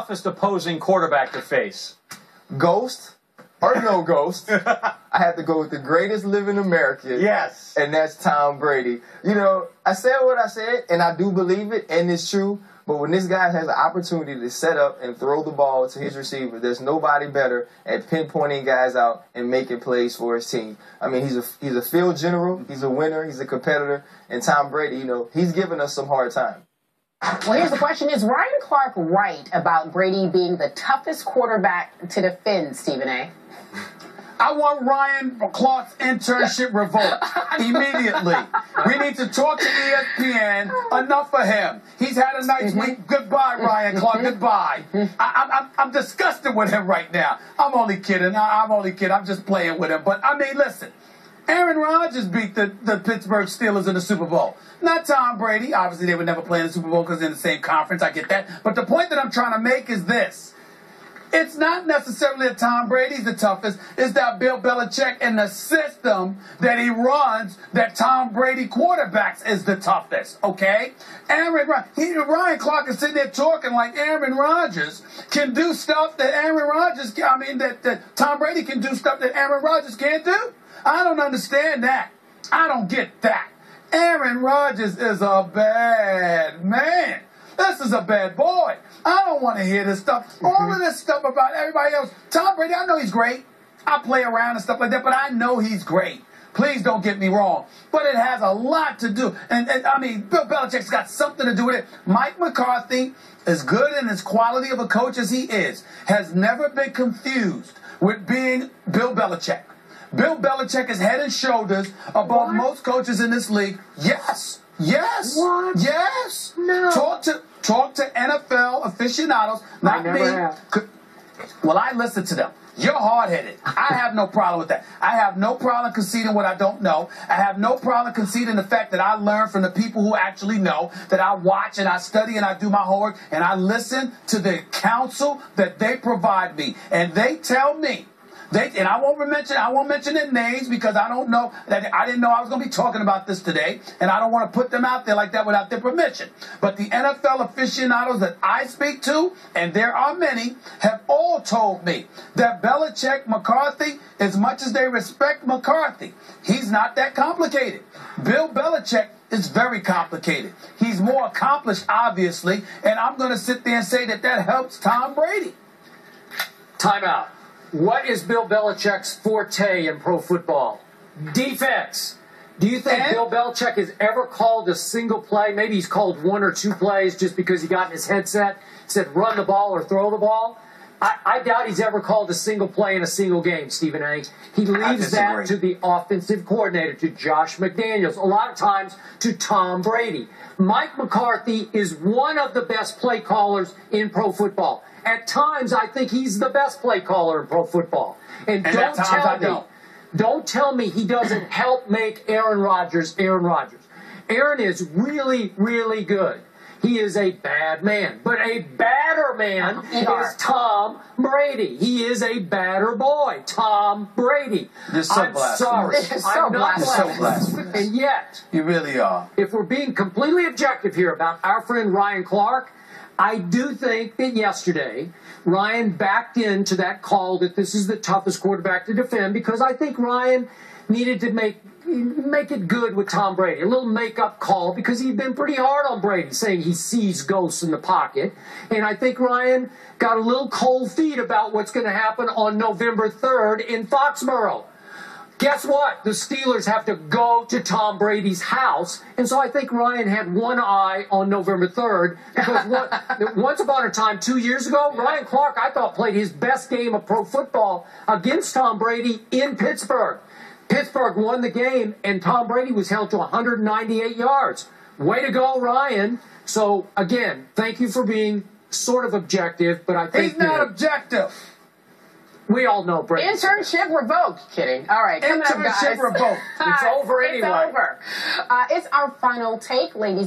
toughest opposing quarterback to face? Ghost or no ghost? I have to go with the greatest living American. Yes. And that's Tom Brady. You know, I said what I said, and I do believe it, and it's true. But when this guy has the opportunity to set up and throw the ball to his receiver, there's nobody better at pinpointing guys out and making plays for his team. I mean, he's a field general. He's a winner. He's a competitor. And Tom Brady, you know, he's given us some hard time. Well, here's the question. Is Ryan Clark right about Brady being the toughest quarterback to defend, Stephen A? I want Ryan Clark's internship revoked immediately. We need to talk to ESPN. Enough of him. He's had a nice week. Goodbye, Ryan Clark. Goodbye. I'm disgusted with him right now. I'm only kidding. I'm only kidding. I'm just playing with him. But, I mean, listen. Aaron Rodgers beat the Pittsburgh Steelers in the Super Bowl. Not Tom Brady. Obviously, they would never play in the Super Bowl because they're in the same conference. I get that. But the point that I'm trying to make is this. It's not necessarily that Tom Brady's the toughest. It's that Bill Belichick and the system that he runs that Tom Brady quarterbacks is the toughest, okay? Ryan Clark is sitting there talking like Aaron Rodgers can do stuff that Tom Brady can do stuff that Aaron Rodgers can't do. I don't understand that. I don't get that. Aaron Rodgers is a bad man. This is a bad boy. I don't want to hear this stuff. All of this stuff about everybody else. Tom Brady, I know he's great. I play around and stuff like that, but I know he's great. Please don't get me wrong. But it has a lot to do. And Bill Belichick's got something to do with it. Mike McCarthy, as good and as quality of a coach as he is, has never been confused with being Bill Belichick. Bill Belichick is head and shoulders above most coaches in this league. Yes. Yes. What? Yes. No. Talk to NFL aficionados, not me. Well, I listen to them. You're hard-headed. I have no problem with that. I have no problem conceding what I don't know. I have no problem conceding the fact that I learn from the people who actually know, that I watch and I study and I do my homework and I listen to the counsel that they provide me. And they tell me. I won't mention their names because I don't know that I didn't know I was going to be talking about this today, and I don't want to put them out there like that without their permission. But the NFL aficionados that I speak to, and there are many, have all told me that Belichick, McCarthy, as much as they respect McCarthy, he's not that complicated. Bill Belichick is very complicated. He's more accomplished, obviously, and I'm going to sit there and say that helps Tom Brady. Timeout. What is Bill Belichick's forte in pro football? Defense. Do you think Bill Belichick has ever called a single play? Maybe he's called one or two plays just because he got in his headset, said run the ball or throw the ball. I doubt he's ever called a single play in a single game, Stephen A. He leaves that to the offensive coordinator, to Josh McDaniels, a lot of times to Tom Brady. Mike McCarthy is one of the best play callers in pro football. At times, I think he's the best play caller in pro football. And don't tell me he doesn't help make Aaron Rodgers Aaron Rodgers. Aaron is really, really good. He is a bad man. But a badder man is Tom Brady. He is a badder boy, Tom Brady. You're so blasphemous. I'm sorry. I'm not blasphemous. And yet, you really are. If we're being completely objective here about our friend Ryan Clark, I do think that yesterday Ryan backed into that call that this is the toughest quarterback to defend because I think Ryan needed to make it good with Tom Brady. A little make-up call because he'd been pretty hard on Brady, saying he sees ghosts in the pocket. And I think Ryan got a little cold feet about what's going to happen on November 3rd in Foxborough. Guess what? The Steelers have to go to Tom Brady's house. And so I think Ryan had one eye on November 3rd. Because once upon a time, 2 years ago, Ryan Clark, I thought, played his best game of pro football against Tom Brady in Pittsburgh. Pittsburgh won the game, and Tom Brady was held to 198 yards. Way to go, Ryan. So, again, thank you for being sort of objective, but I think... He's not objective. We all know Brady. Internship revoked. Kidding. All right. Internship revoked. It's over anyway. It's over. It's our final take, ladies and gentlemen.